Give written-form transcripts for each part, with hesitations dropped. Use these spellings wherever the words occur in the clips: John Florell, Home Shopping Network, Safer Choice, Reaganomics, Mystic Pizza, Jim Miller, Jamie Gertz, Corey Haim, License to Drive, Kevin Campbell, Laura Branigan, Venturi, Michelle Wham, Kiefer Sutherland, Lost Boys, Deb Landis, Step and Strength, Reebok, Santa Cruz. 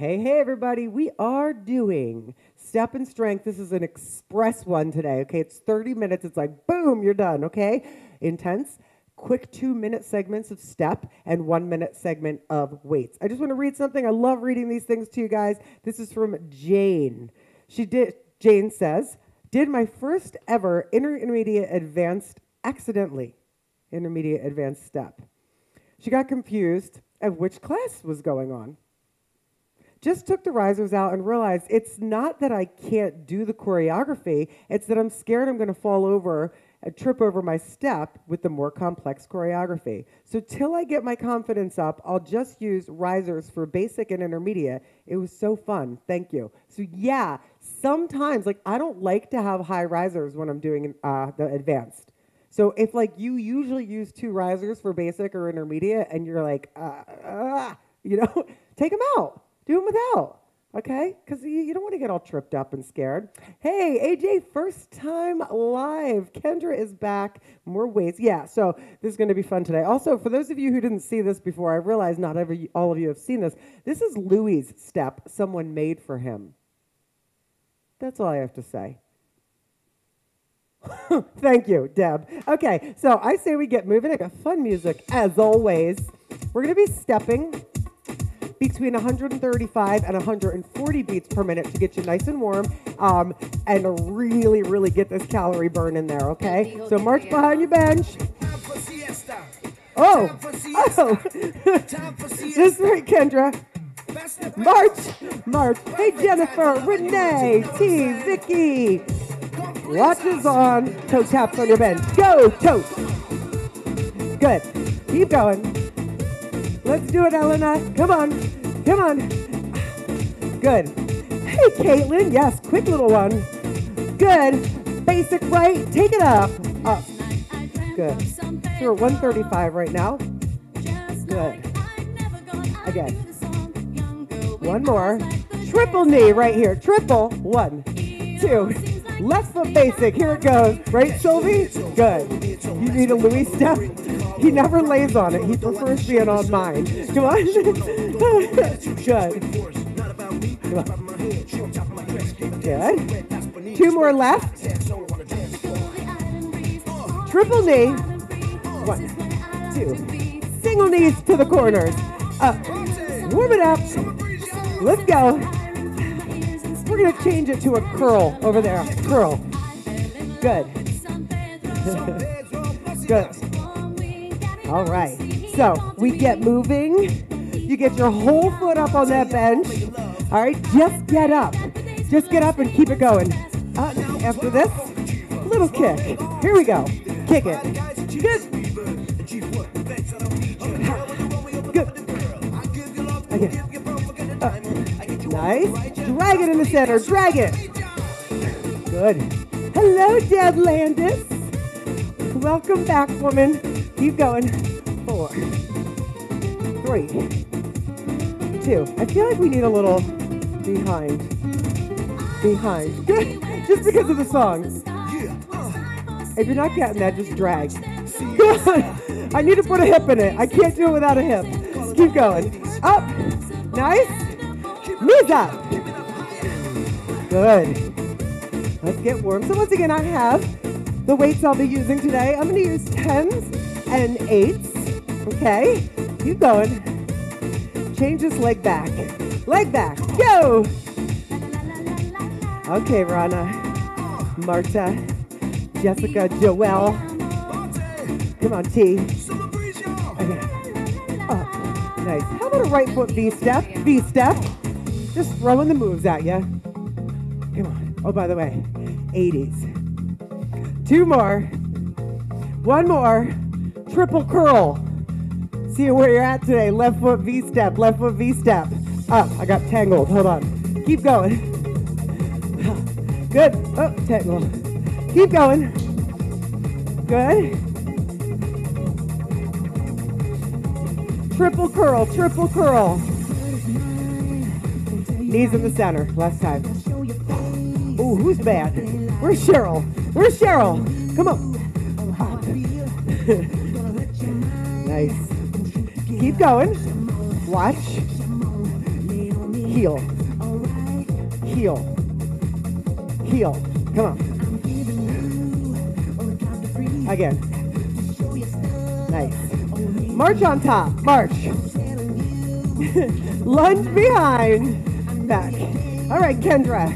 Hey, everybody, we are doing Step and Strength. This is an express one today, okay? It's 30 minutes. It's like, boom, you're done, okay? Intense, quick 2-minute segments of step and 1-minute segment of weights. I just want to read something. I love reading these things to you guys. This is from Jane. Jane says, did my first ever intermediate advanced step. She got confused of which class was going on. Just took the risers out and realized it's not that I can't do the choreography, it's that I'm scared I'm going to fall over and trip over my step with the more complex choreography. So till I get my confidence up, I'll just use risers for basic and intermediate. It was so fun. Thank you. So yeah, sometimes, like, I don't like to have high risers when I'm doing the advanced. So if, like, you usually use 2 risers for basic or intermediate and you're like, you know, take them out. Do them without, okay? Because you don't want to get all tripped up and scared. Hey, AJ, first time live. Kendra is back. More weights. Yeah, so this is going to be fun today. Also, for those of you who didn't see this before, I realize not all of you have seen this. This is Louie's step, someone made for him. That's all I have to say. Thank you, Deb. Okay, so I say we get moving. I got fun music, as always. We're going to be stepping between 135 and 140 beats per minute to get you nice and warm and really, really get this calorie burn in there, okay? So march behind your bench. Oh, oh. This is right, Kendra. March. Hey, Jennifer, Renee, T, Vicky. Watches on. Toe taps on your bench. Go, toe. Good. Keep going. Let's do it, Elena. Come on. Come on. Good. Hey, Caitlin. Yes, quick little one. Good. Basic right. Take it up. Up. Good. So we're at 135 right now. Good. Again. One more. Triple knee right here. Triple. 1, 2. Left foot basic. Here it goes. Right, Sylvie? Good. You need a Louis step? He never lays on it. He prefers being on mine. Come on. Good. Come on. Good. 2 more left. Triple knee. 1, 2. Single knees to the corners. Up. Warm it up. Let's go. We're going to change it to a curl over there. Curl. Good. Good. All right, so we get moving. You get your whole foot up on that bench. All right, just get up. Just get up and keep it going. After this, little kick. Here we go. Kick it. Good. Good. Again. Nice. Drag it in the center. Drag it. Good. Hello, Deb Landis. Welcome back, woman. Keep going. 4, 3, 2. I feel like we need a little behind. Good. Just because of the song. If you're not getting that, just drag. Good. I need to put a hip in it. I can't do it without a hip. Just keep going. Up. Nice. Knees up. Good. Let's get warm. So once again, I have the weights I'll be using today. I'm going to use 10s. And 8s, okay? Keep going. Change this leg back. Leg back, go! Okay, Rana, Marta, Jessica, Joelle. Come on, T. Okay. Up, nice. How about a right foot V-step? V-step. Just throwing the moves at you. Come on. Oh, by the way, 80s. 2 more. 1 more. Triple curl. See where you're at today. Left foot V-step, left foot V-step. Up. I got tangled. Hold on. Keep going. Good. Oh, tangled. Keep going. Good. Triple curl, triple curl. Knees in the center. Last time. Ooh, who's bad? Where's Cheryl? Where's Cheryl? Come on. Nice. Keep going. Watch. heel, heel, heel. Come on. Again. Nice. March on top. March. Lunge behind. Back. All right, Kendra,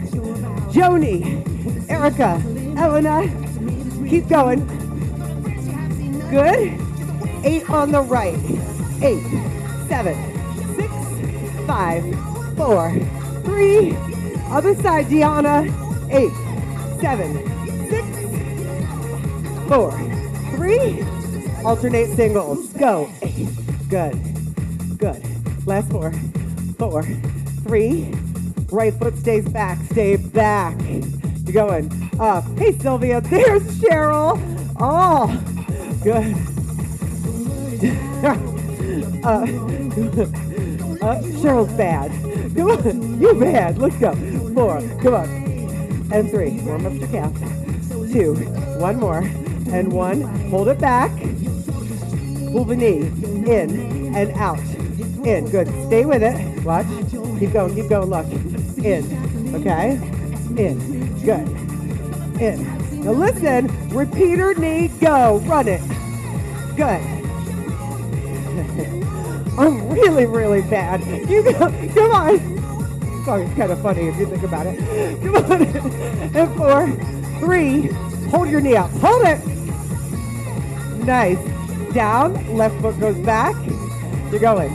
Joni, Erica, Elena. Keep going. Good. 8 on the right. 8, 7, 6, 5, 4, 3. Other side, Deanna. 8, 7, 6, 4, 3. Alternate singles. Go. 8. Good. Good. Last 4, 4, 3. Right foot stays back. Stay back. You're going up. Hey, Sylvia. There's Cheryl. Oh, good. Cheryl's bad. Come on. You bad. Let's go. 4. Come on. And 3. Warm up your calf. 2. 1 more. And 1. Hold it back. Pull the knee in and out. In. Good. Stay with it. Watch. Keep going. Keep going. Look. In. Okay? In. Good. In. Now listen. Repeater knee. Go. Run it. Good. I'm really, really bad. You go, come on. Sorry, it's kind of funny if you think about it. Come on. And 4, 3, hold your knee up. Hold it. Nice. Down, left foot goes back. You're going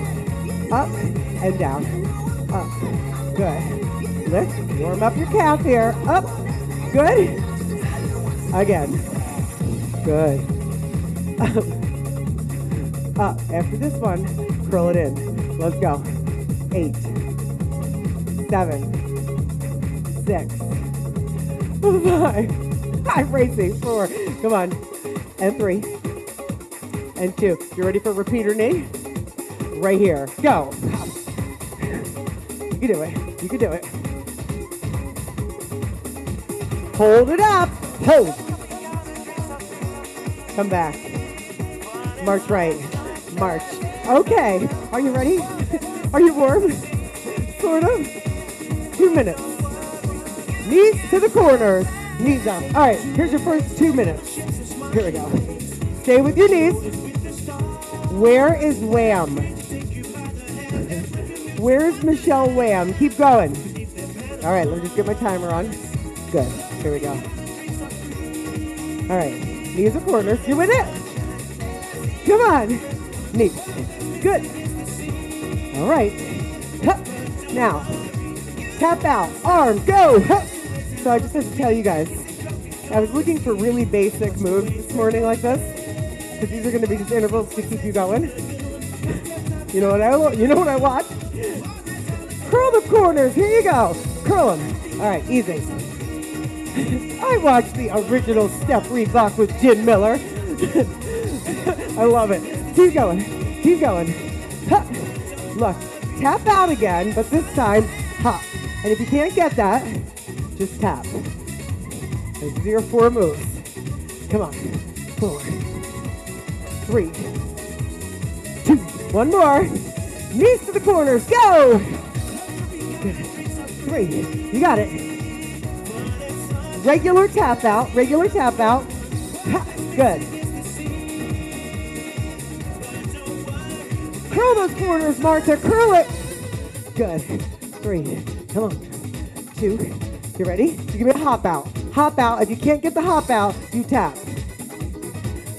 up and down. Up. Good. Lift, warm up your calf here. Up. Good. Again. Good. Up. After this one, curl it in. Let's go. 8, 7, 6, 5. I'm racing. 4. Come on. And 3. And 2. You ready for repeater knee? Right here. Go. You can do it. You can do it. Hold it up. Hold. Come back. March right. March. Okay. Are you ready? Are you warm? Sort of. 2 minutes. Knees to the corners. Knees up. All right. Here's your first 2 minutes. Here we go. Stay with your knees. Where is Wham? Where's Michelle Wham? Keep going. All right. Let me just get my timer on. Good. Here we go. All right. Knees to corners. You're with it. Come on. Knee. Good. All right. Hup. Now, tap out. Arm. Go. Hup. So I just have to tell you guys, I was looking for really basic moves this morning like this, because these are going to be just intervals to keep you going. You know what I want? Curl the corners. Here you go. Curl them. All right. Easy. I watched the original Step Reebok with Jim Miller. I love it. Keep going. Keep going. Hup. Look. Tap out again, but this time, hop. And if you can't get that, just tap. Those are your 4 moves. Come on. 4, 3, 2. 1 more. Knees to the corners. Go. Good. 3. You got it. Regular tap out. Regular tap out. Ha. Good. Curl those corners, Marta. Curl it. Good. 3. Come on. 2. You ready? You give me a hop out. Hop out. If you can't get the hop out, you tap.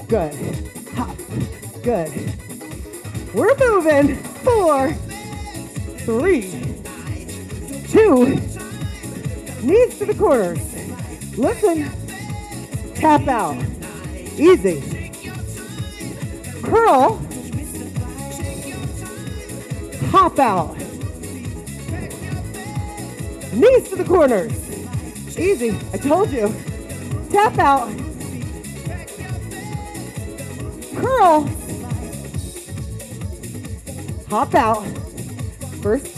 Good. Hop. Good. We're moving. 4, 3, 2. Knees to the corners. Listen. Tap out. Easy. Curl. Hop out. Knees to the corners. Easy. I told you. Tap out. Curl. Hop out. First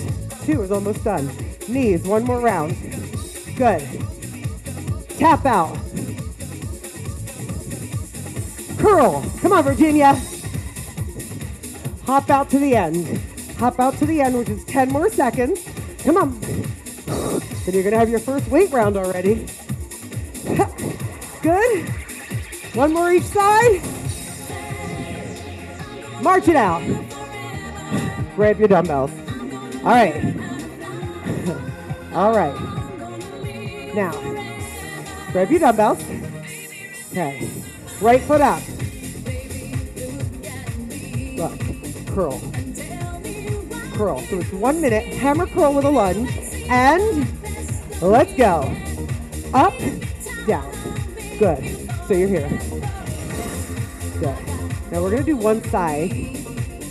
2 is almost done. Knees. 1 more round. Good. Tap out. Curl. Come on, Virginia. Hop out to the end. Hop out to the end, which is 10 more seconds. Come on. And you're going to have your first weight round already. Good. One more each side. March it out. Grab your dumbbells. All right. All right. Now, grab your dumbbells. Okay. Right foot up. Look. Curl. Curl. So it's 1 minute. Hammer curl with a lunge. And let's go. Up. Down. Good. So you're here. Good. Now we're going to do one side.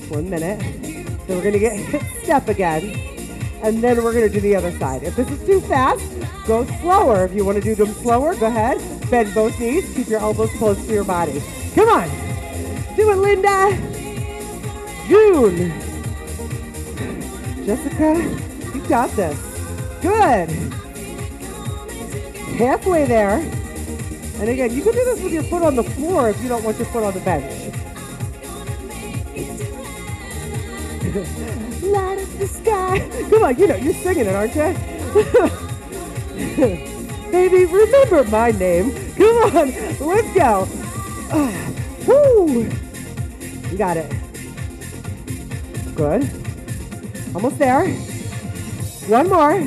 1 minute. Then we're going to get hip step again. And then we're going to do the other side. If this is too fast, go slower. If you want to do them slower, go ahead. Bend both knees. Keep your elbows close to your body. Come on. Do it, Linda. June. Jessica, you got this. Good. Halfway there. And again, you can do this with your foot on the floor if you don't want your foot on the bench. Light up the sky. Come on, you know, you're singing it, aren't you? Baby, remember my name. Come on, let's go. Woo. You got it. Good. Almost there. One more.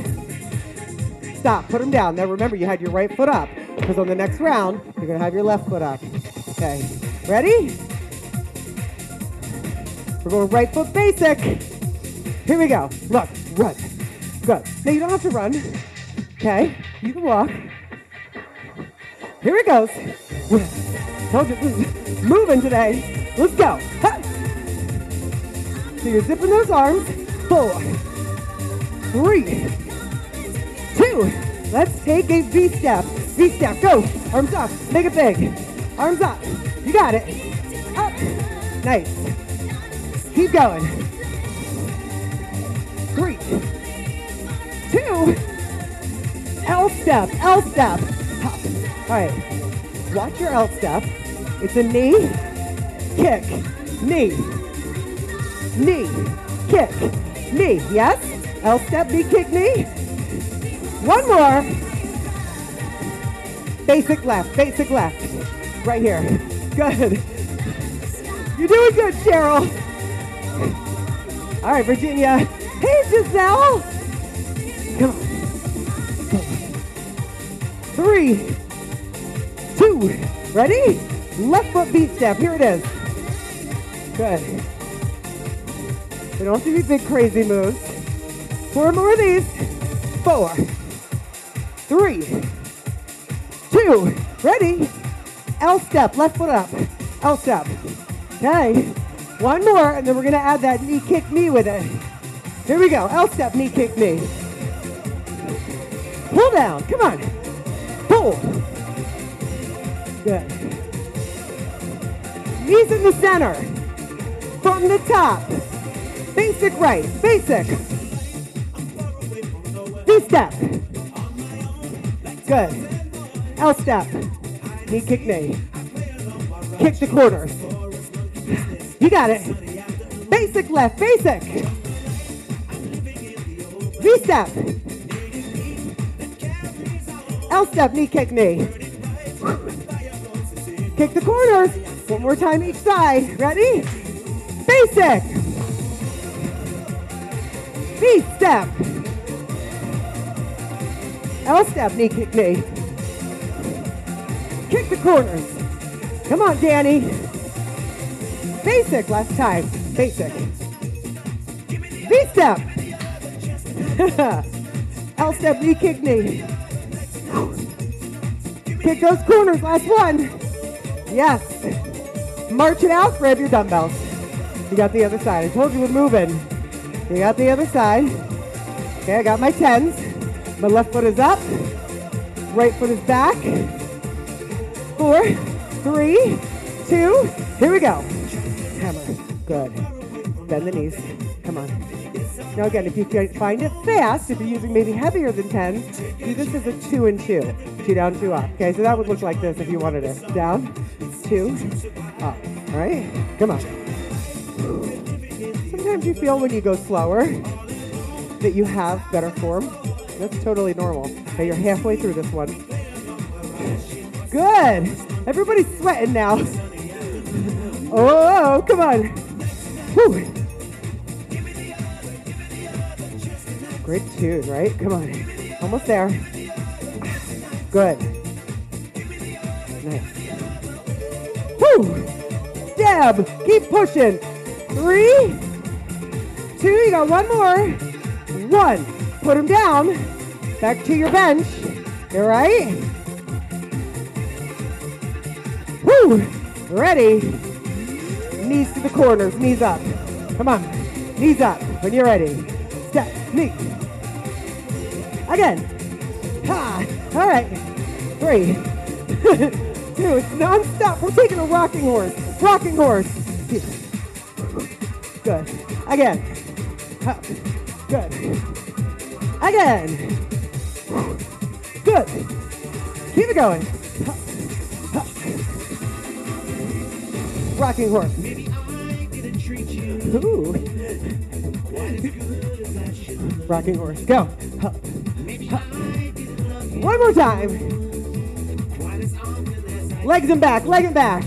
Stop, put them down. Now remember, you had your right foot up, because on the next round, you're going to have your left foot up. Okay, ready? We're going right foot basic. Here we go. Look, run. Good. Now you don't have to run. Okay, you can walk. Here it goes. Told you, moving today. Let's go. Ha. So you're zipping those arms. 4, 3, 2. Let's take a V step. V step, go. Arms up, make it big. Arms up, you got it. Up, nice. Keep going. 3, 2. L step, L step. Up. All right, watch your L step. It's a knee, kick, knee, knee, kick, knee. Yes, L step, knee, kick, knee. One more. Basic left, right here. Good. You're doing good, Cheryl. All right, Virginia. Hey, Giselle. Come on. 3, 2, ready? Left foot beat step, here it is. Good. We don't have to be big crazy moves. 4 more of these. 4, 3, 2, ready? L step, left foot up, L step. Okay, one more, and then we're gonna add that knee kick knee with it. Here we go, L step, knee kick knee. Pull down, come on, pull. Good. Knees in the center, from the top. Basic right, basic. V-step, good. L step, knee kick knee. Kick the quarters. You got it. Basic left, basic. V step. L step, knee kick knee. Kick the corners. One more time each side. Ready? Basic. V step. L step, knee kick knee. Kick the corners. Come on, Danny. Basic last time. Basic. V-step. L-step, knee kick, knee. Kick those corners. Last one. Yes. March it out. Grab your dumbbells. You got the other side. I told you we're moving. You got the other side. Okay, I got my 10s. My left foot is up. Right foot is back. 4, 3, 2, here we go. Hammer, good. Bend the knees, come on. Now again, if you find it fast, if you're using maybe heavier than 10, do this as a 2 and 2. 2 down, 2 up, okay? So that would look like this if you wanted it. Down, 2, up, all right? Come on. Sometimes you feel when you go slower, that you have that are formed. That's totally normal. Okay, you're halfway through this one. Good. Everybody's sweating now. Oh, come on. Whew. Great tune, right? Come on. Almost there. Good. Nice. Woo! Dab! Keep pushing. 3, 2, you got one more. 1. Put him down. Back to your bench. All right. Woo! Ready. Knees to the corners. Knees up. Come on. Knees up when you're ready. Step. Knee. Again. Ha! All right. 3. 2. It's non-stop. We're taking a rocking horse. Rocking horse. Good. Again. Up. Good. Again. Good. Keep it going. Up. Up. Rocking horse. Ooh. Rocking horse. Go. Up. Up. One more time. Legs and back, leg and back.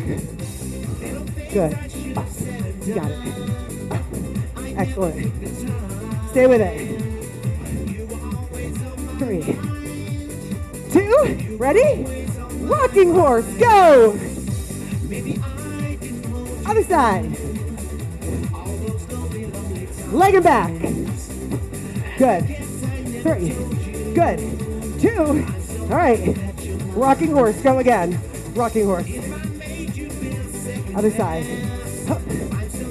Good. Up. You got it. Up. Excellent. Stay with it. 3, 2, ready? Rocking horse, go! Other side. Leg and back. Good. 3. Good. 2. All right. Rocking horse. Go again. Rocking horse. Other side. Hup.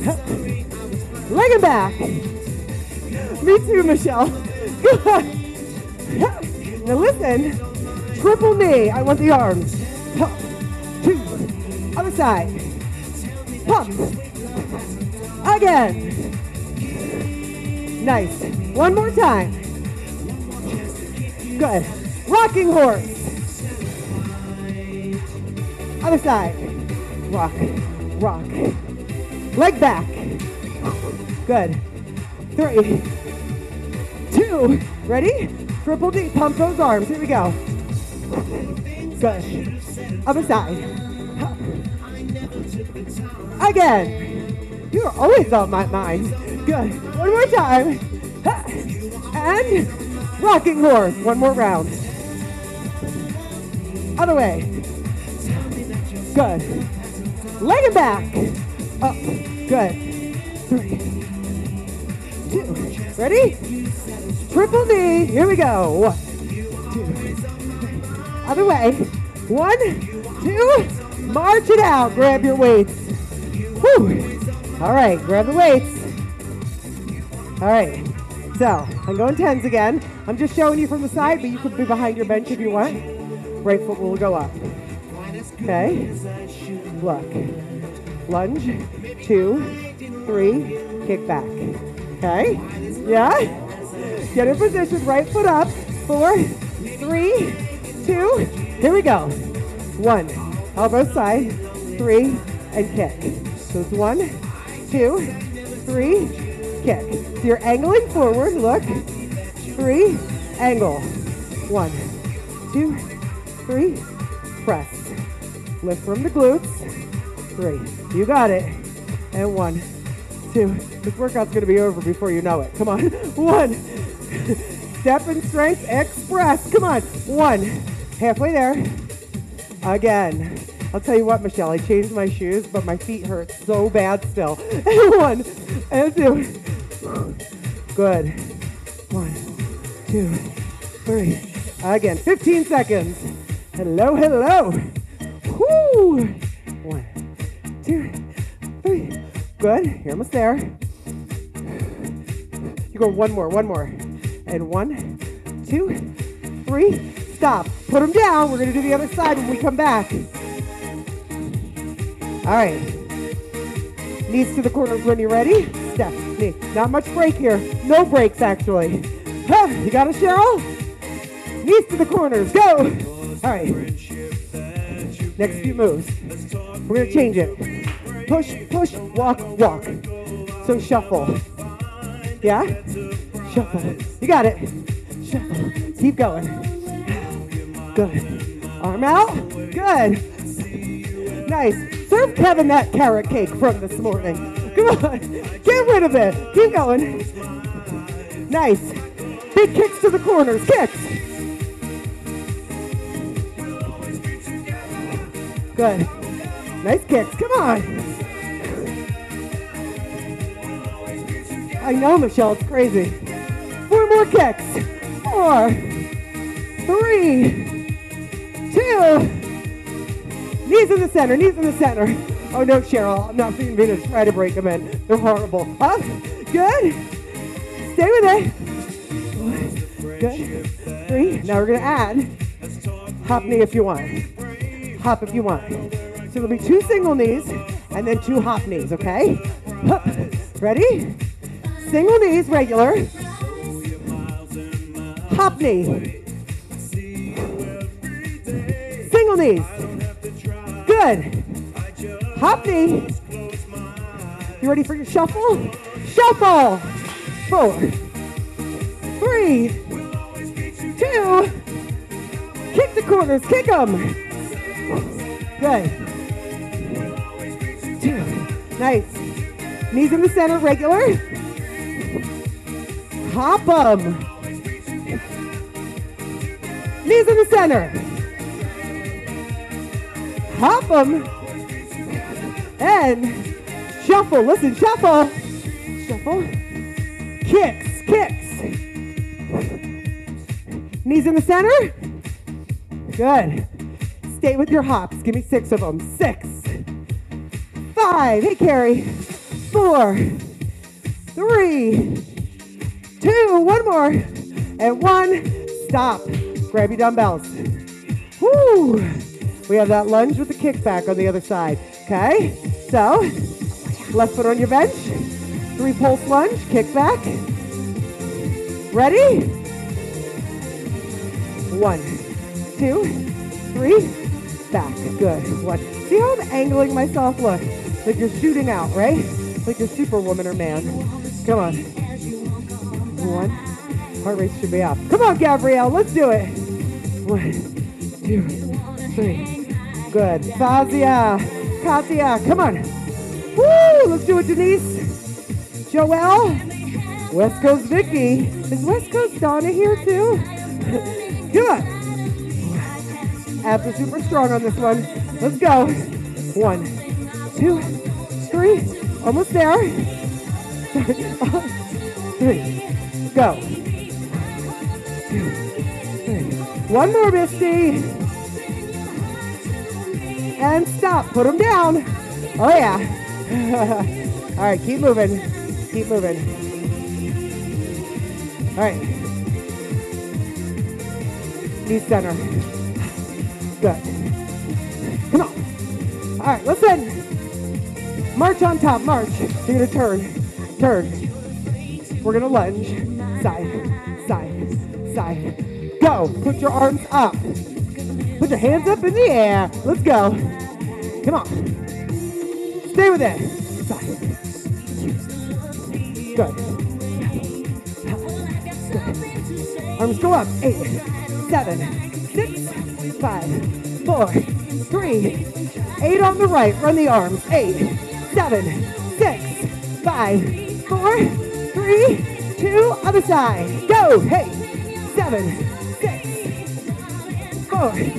Hup. Leg and back. Me too, Michelle. Hup. Now listen. Triple knee. I want the arms. Hup. 2. Other side. Pump. Again. Nice. One more time. Good. Rocking horse. Other side. Rock. Rock. Leg back. Good. 3, 2. Ready? Triple D. Pump those arms. Here we go. Good. Other side. Up. Again. You are always on my mind. Good. One more time. And rocking horse. One more round. Other way. Good. Leg and back. Up. Good. 3, 2. Ready? Triple knee. Here we go. 1, 2. Other way. 1, 2. March it out. Grab your weights. Whew. All right. Grab the weights. All right. So I'm going tens again. I'm just showing you from the side, but you could be behind your bench if you want. Right foot will go up. Okay. Look. Lunge. 2, 3. Kick back. Okay. Yeah. Get in position. Right foot up. 4, 3, 2. Here we go. 1. Elbow side. 3. And kick. So it's 1, 2, 3. Kick. So you're angling forward. Look. 3. Angle. 1, 2, 3. Press. Lift from the glutes. 3. You got it. And 1, 2. This workout's going to be over before you know it. Come on. 1. Step and strength express. Come on. 1. Halfway there. Again. I'll tell you what, Michelle, I changed my shoes, but my feet hurt so bad still. And 1 and 2. Good. 1, 2, 3. Again, 15 seconds. Hello, hello. Woo. 1, 2, 3. Good. You're almost there. You go one more. And 1, 2, 3. Stop. Put them down. We're going to do the other side when we come back. All right. Knees to the corners when you're ready. Step, knee. Not much break here. No breaks, actually. Huh, you got it, Cheryl? Knees to the corners. Go. All right. Next few moves. We're going to change it. Push, push, walk, walk. So shuffle. Yeah? Shuffle. You got it. Shuffle. Keep going. Good. Arm out. Good. Nice. Serve Kevin that carrot cake from this morning. Come on. Get rid of it. Keep going. Nice. Big kicks to the corners. Kicks. Good. Nice kicks. Come on. I know, Michelle, it's crazy. 4 more kicks. 4, 3, 2. Knees in the center, knees in the center. Oh no, Cheryl, I'm not even gonna try to break them in. They're horrible. Up, good. Stay with it. 1, good, 3. Now we're gonna add hop knee if you want. Hop if you want. So there'll be 2 single knees and then 2 hop knees, okay? Hop. Ready? Single knees, regular. Hop knee. Single knees. Good. Hop knee. You ready for your shuffle? Shuffle. 4, 3, 2. Kick the corners, kick them. Good. 2, nice. Knees in the center, regular. Hop them. Knees in the center. Hop them. And shuffle. Listen, shuffle. Shuffle. Kicks, kicks. Knees in the center. Good. Stay with your hops. Give me 6 of them. 6, 5. Hey, Carrie. 4, 3, 2, 1 more, and 1, stop. Grab your dumbbells. Woo! We have that lunge with the kickback on the other side, okay? So, left foot on your bench, 3 pulse lunge, kickback. Ready? 1, 2, 3, back, good, 1. See how I'm angling myself, look, like you're shooting out, right? Like you're Superwoman or man. Come on. 1. Heart rate should be up. Come on, Gabrielle. Let's do it. 1, 2, 3. Good. Fazia. Katia. Come on. Woo! Let's do it, Denise. Joelle. West Coast Vicky. Is West Coast Donna here, too? Come on. Abs are super strong on this one. Let's go. 1, 2, 3. Almost there. 3. Go. 2, 3. 1 more, Misty. And stop. Put them down. Oh, yeah. All right, keep moving. Keep moving. All right. Knee center. Good. Come on. All right, listen. March on top. March. You're going to turn. Turn. We're going to lunge, side, side, side. Go. Put your arms up. Put your hands up in the air. Let's go. Come on. Stay with it. Side. Good. Arms go up. 8, 7, 6, 5, 4, 3, 8 on the right. Run the arms. 8, 7, 6, 5, 4, 3, 2, other side. Go. 8, 7, 6, 4, 3.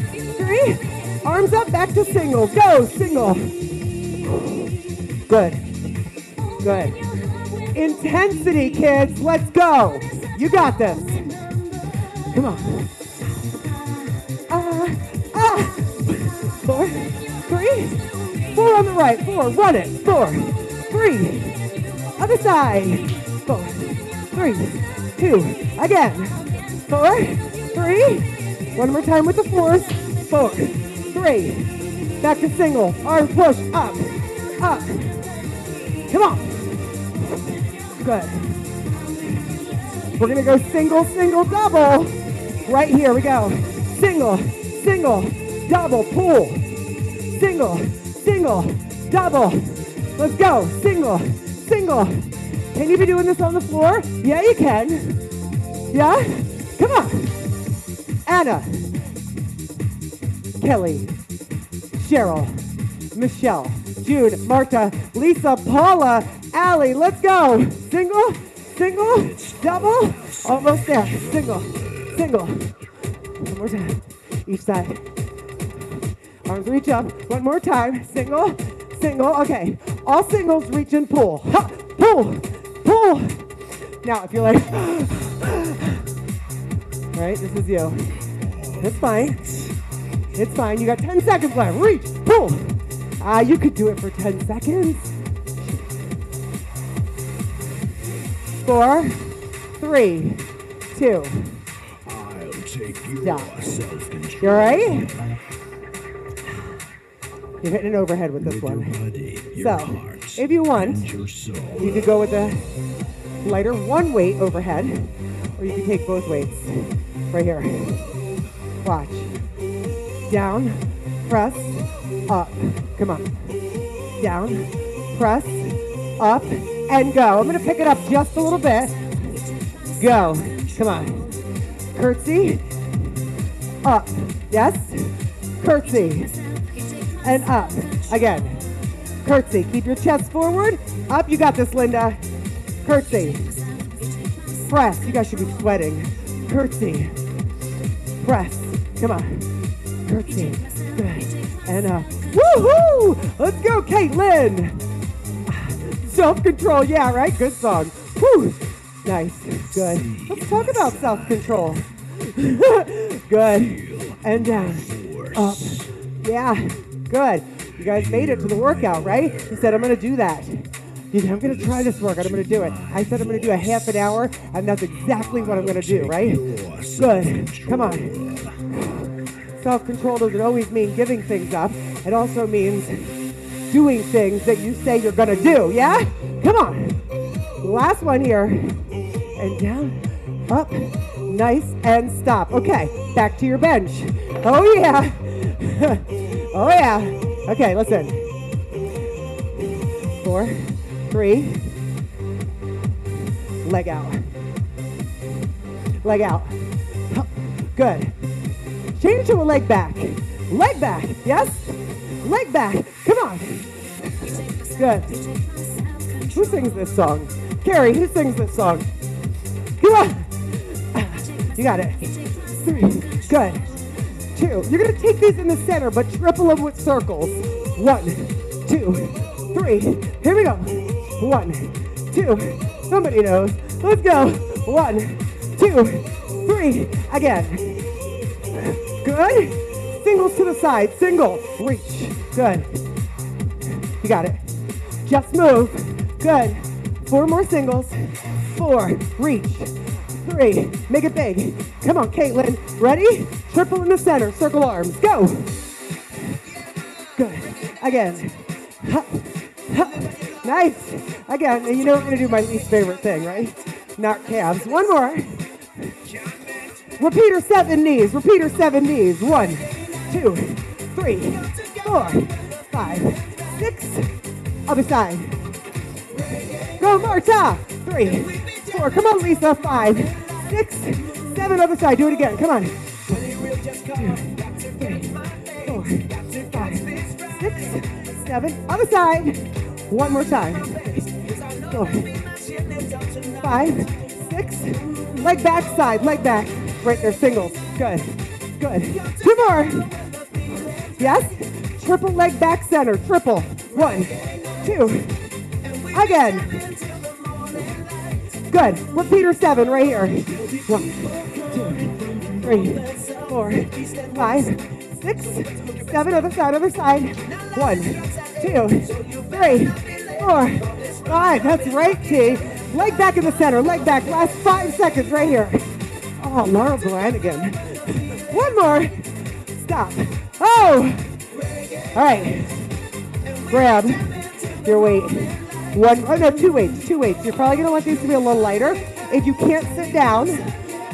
Arms up, back to single. Go, single. Good. Good. Intensity, kids. Let's go. You got this. Come on. 4, 3, 4 on the right. 4, run it. 4, 3. Other side. 4, 3, 2. Again. 4, 3. 1 more time with the 4s. 4, 3. Back to single. Arm push up, up. Come on. Good. We're gonna go single, single, double. Right here we go. Single, single, double. Pull. Single, single, double. Let's go. Single, single. Can you be doing this on the floor? Yeah, you can. Yeah? Come on. Anna, Kelly, Cheryl, Michelle, June, Marta, Lisa, Paula, Allie. Let's go. Single, single, double. Almost there. Single, single. One more time. Each side. Arms reach up. One more time. Single, single. Okay. All singles reach and pull. Ha! Pull, pull. Now, if you're like, all right, this is you. It's fine. It's fine. You got 10 seconds left. Reach, pull. You could do it for 10 seconds. 4, 3, 2. I'll take you self-control. You all right? You're hitting an overhead with this one. So, if you want, you could go with a lighter one weight overhead, or you can take both weights right here. Watch. Down, press, up. Come on. Down, press, up, and go. I'm going to pick it up just a little bit. Go. Come on. Curtsy, up. Yes? Curtsy, and up. Again. Curtsy, keep your chest forward. Up, you got this, Linda. Curtsy. Press, you guys should be sweating. Curtsy. Press, come on. Curtsy, good, and up. Woohoo! Let's go, Caitlin. Self-control, yeah, right? Good song. Woo! Nice, good. Let's talk about self-control. Good, and down, up. Yeah, good. You guys made it to the workout, right? You said, I'm going to do that. You said, I'm going to try this workout. I'm going to do it. I said, I'm going to do a half an hour, and that's exactly what I'm going to do, right? Good. Come on. Self-control doesn't always mean giving things up. It also means doing things that you say you're going to do, yeah? Come on. Last one here. And down, up, nice, and stop. Okay, back to your bench. Oh, yeah. Oh, yeah. Okay, listen. 4, 3, leg out. Leg out. Good. Change to a leg back. Leg back, yes? Leg back, come on. Good. Who sings this song? Carrie, who sings this song? Come on. You got it. 3, good. 2. You're going to take these in the center, but triple them with circles. 1, 2, 3. Here we go. 1, 2. Somebody knows. Let's go. 1, 2, 3. Again. Good. Singles to the side. Single. Reach. Good. You got it. Just move. Good. 4 more singles. 4. Reach. 3. Make it big. Come on, Caitlin. Ready? Triple in the center. Circle arms. Go. Good. Again. Ha. Ha. Nice. Again. And you know I'm going to do my least favorite thing, right? Not calves. One more. Repeater 7 knees. Repeater 7 knees. 1, 2, 3, 4, 5, 6. Other side. Go, Marta. 3, 4. Come on, Lisa. 5, 6, 7. Other side. Do it again. Come on. 2, 3, 4, 5, 6, 7. Other side. One more time. 4, 5, 6. Leg back side. Leg back. Right there. Singles. Good. Good. 2 more. Yes. Triple leg back center. Triple. 1, 2. Again. Good. Repeater 7 right here. 1, 2, 3, 4, 5, 6, 7. Other side, other side. 1, 2, 3, 4, 5. That's right, T. Leg back in the center. Leg back. Last 5 seconds right here. Oh, Laura Branigan. One more. Stop. Oh. All right. Grab your weight. 2 weights. You're probably going to want these to be a little lighter. If you can't sit down,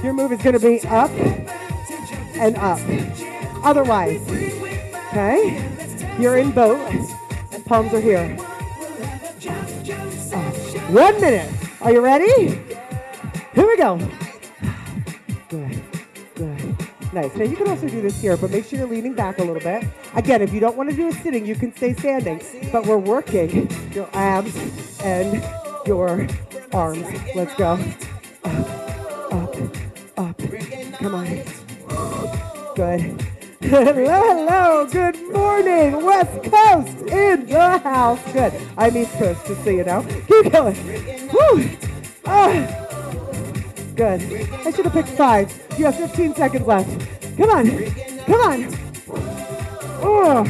your move is going to be up and up. Otherwise, okay? You're in boat, and palms are here. 1 minute. Are you ready? Here we go. Good, good. Nice. Now, you can also do this here, but make sure you're leaning back a little bit. Again, if you don't want to do it sitting, you can stay standing, but we're working your abs and your arms. Let's go. Up, up, up. Come on. Good. Hello, good morning, West Coast in the house. Good. I mean Chris, just so you know. Keep going. Woo. Good. I should have picked 5. You have 15 seconds left. Come on. Come on. Oh.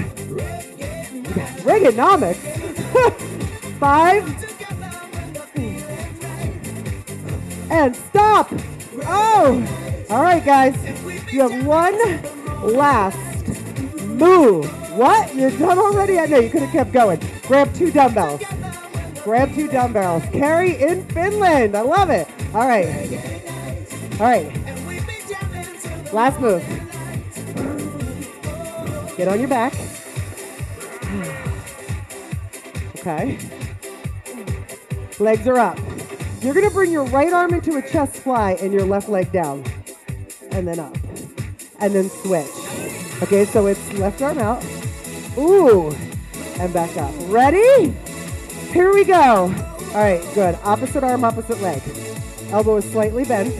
Reaganomics. 5. And stop. Oh. All right, guys. You have one last move. What? You're done already? I know you could have kept going. Grab 2 dumbbells. Grab 2 dumbbells. Carry in Finland. I love it. All right. All right. Last move. Get on your back. Okay. Legs are up. You're going to bring your right arm into a chest fly and your left leg down. And then up. And then switch. Okay, so it's left arm out. Ooh, and back up. Ready? Here we go. All right, good. Opposite arm, opposite leg. Elbow is slightly bent.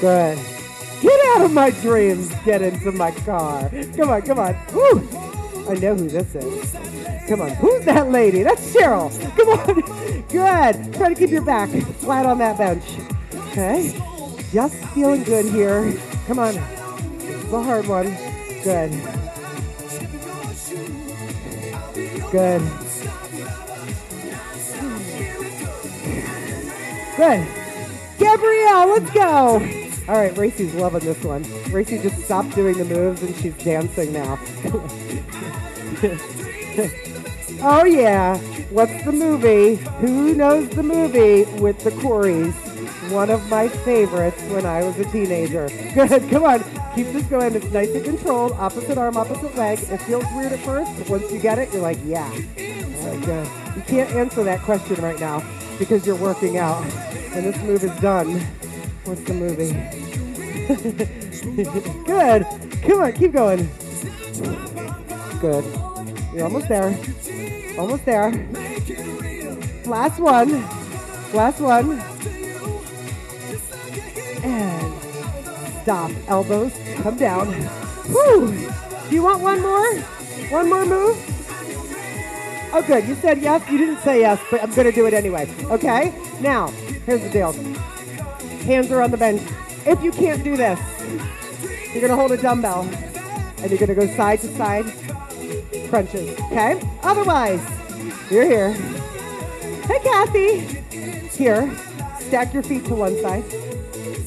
Good. Get out of my dreams. Get into my car. Come on, come on. Ooh, I know who this is. Come on. Who's that lady? That's Cheryl. Come on. Good. Try to keep your back flat on that bench. Okay. Just feeling good here. Come on. The hard one. Good. Good. Good. Gabrielle, let's go. All right, Racy's loving this one. Racy just stopped doing the moves and she's dancing now. Oh, yeah. What's the movie? Who knows the movie with the Coreys? One of my favorites when I was a teenager. Good, come on. Keep this going. It's nice and controlled. Opposite arm, opposite leg. It feels weird at first, but once you get it, you're like, yeah. Good. You can't answer that question right now because you're working out. And this move is done. What's the movie? Good. Come on, keep going. Good. You're almost there. Almost there. Last one. Last one. And stop. Elbows come down. Woo! Do you want one more? One more move? Oh, good. You said yes. You didn't say yes, but I'm going to do it anyway. Okay? Now, here's the deal. Hands are on the bench. If you can't do this, you're going to hold a dumbbell, and you're going to go side to side crunches. Okay? Otherwise, you're here. Hey, Kathy. Here. Stack your feet to one side.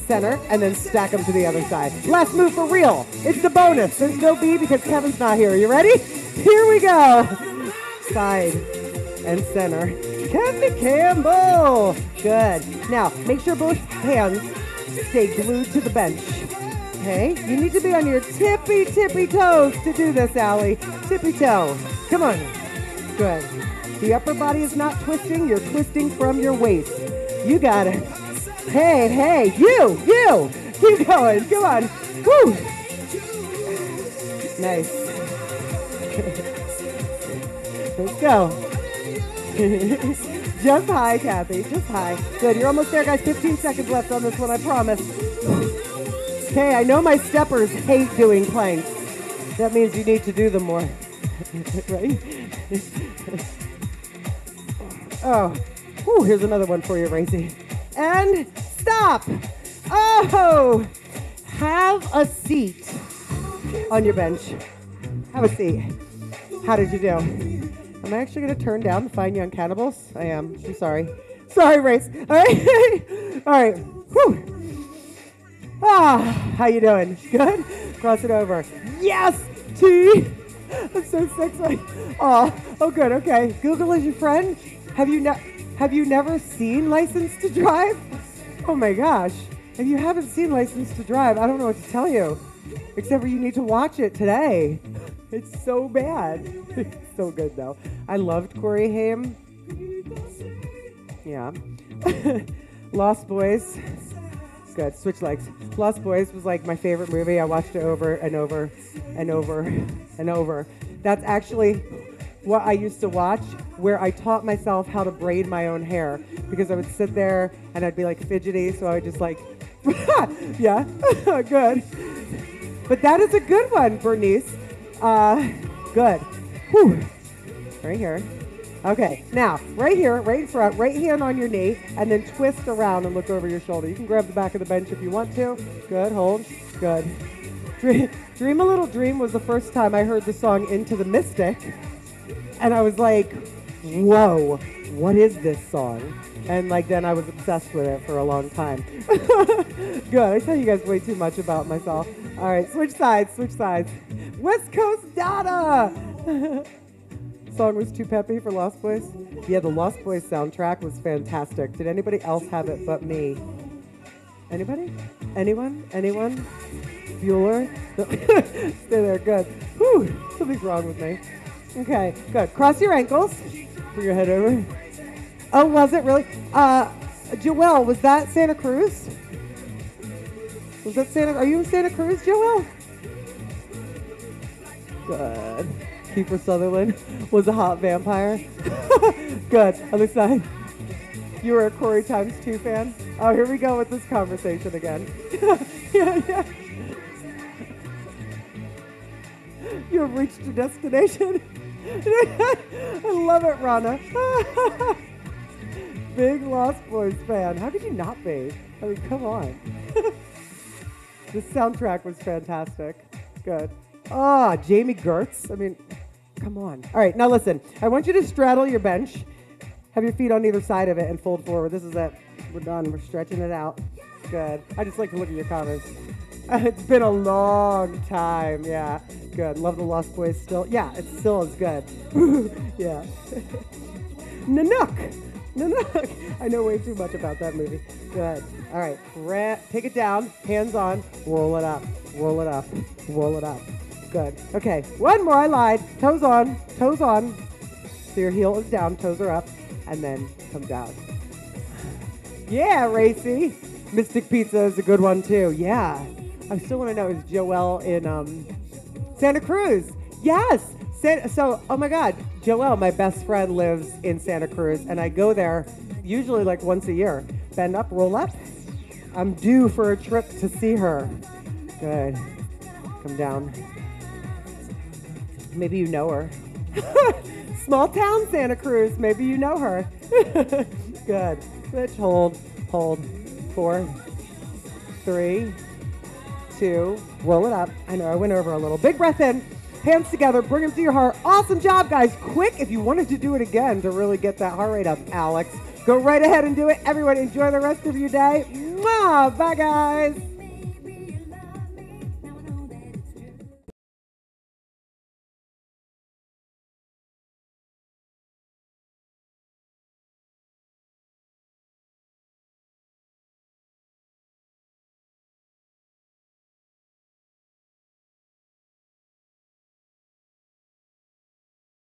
Center, and then stack them to the other side. Last move for real. It's the bonus. There's no B because Kevin's not here. Are you ready? Here we go. Side and center. Kevin Campbell. Good. Now, make sure both hands stay glued to the bench. Okay? You need to be on your tippy toes to do this, Allie. Tippy toe. Come on. Good. The upper body is not twisting. You're twisting from your waist. You got it. Hey, hey, you! Keep going, come on. Woo! Nice. Let's go. Just high, Kathy, just high. Good, you're almost there, guys. 15 seconds left on this one, I promise. Okay, I know my steppers hate doing planks. That means you need to do them more. Right? Oh, whew, here's another one for you, Racy. And stop. Oh, have a seat on your bench. Have a seat. How did you do? Am I actually going to turn down the Fine Young Cannibals? I am. I'm sorry. Sorry, Race. All right. All right. Whew. Ah, how you doing? Good? Cross it over. Yes, T. I'm so sexy. Oh, oh, good. Okay. Google is your friend. Have you never seen License to Drive? Oh my gosh. If you haven't seen License to Drive, I don't know what to tell you. Except for you need to watch it today. It's so bad. It's so good though. I loved Corey Haim. Yeah. Lost Boys. Good. Switch legs. Lost Boys was like my favorite movie. I watched it over and over and over and over. That's actually what I used to watch, where I taught myself how to braid my own hair, because I would sit there and I'd be like fidgety, so I would just like, yeah, good. But that is a good one, Bernice. Good. Whew. Right here. Okay, now, right here, right in front, right hand on your knee, and then twist around and look over your shoulder. You can grab the back of the bench if you want to. Good, hold, good. Dream a Little Dream was the first time I heard the song Into the Mystic, and I was like, whoa, what is this song? And like then I was obsessed with it for a long time. Good, I tell you guys way too much about myself. All right, switch sides, switch sides. West Coast Dada! Song was too peppy for Lost Boys. Yeah, the Lost Boys soundtrack was fantastic. Did anybody else have it but me? Anybody? Anyone? Anyone? Bueller? Stay there, good. Whew, something's wrong with me. Okay, good. Cross your ankles. Put your head over. Oh, was it really? Joelle, was that Santa Cruz? Was that Santa? Are you in Santa Cruz, Joelle? Good. Kiefer Sutherland was a hot vampire. Good. Other side. You were a Corey times two fan? Oh, here we go with this conversation again. Yeah. You have reached your destination. I love it, Rana. Big Lost Boys fan. How could you not be? I mean, come on. This soundtrack was fantastic. Good. Ah, oh, Jamie Gertz. I mean, come on. All right, now listen. I want you to straddle your bench. Have your feet on either side of it and fold forward. This is it. We're done. We're stretching it out. Good. I just like to look at your comments. It's been a long time. Yeah. Good. Love the Lost Boys still. Yeah, it still is good. Yeah. Nanook. Nanook. I know way too much about that movie. Good. All right. Take it down. Hands on. Roll it up. Roll it up. Roll it up. Good. Okay. One more. I lied. Toes on. Toes on. So your heel is down. Toes are up. And then comes out. Yeah, Racy. Mystic Pizza is a good one, too. Yeah. I still want to know, is Joelle in Santa Cruz? Yes. So, oh, my God. Joelle, my best friend, lives in Santa Cruz, and I go there usually like once a year. Bend up, roll up. I'm due for a trip to see her. Good. Come down. Maybe you know her. Small town Santa Cruz. Maybe you know her. Good. Switch, hold, hold. 4, 3, 2, roll it up. I know I went over a little. Big breath in, hands together, bring them to your heart. Awesome job, guys. Quick, if you wanted to do it again to really get that heart rate up, Alex, go right ahead and do it. Everyone, enjoy the rest of your day. Mwah! Bye, guys.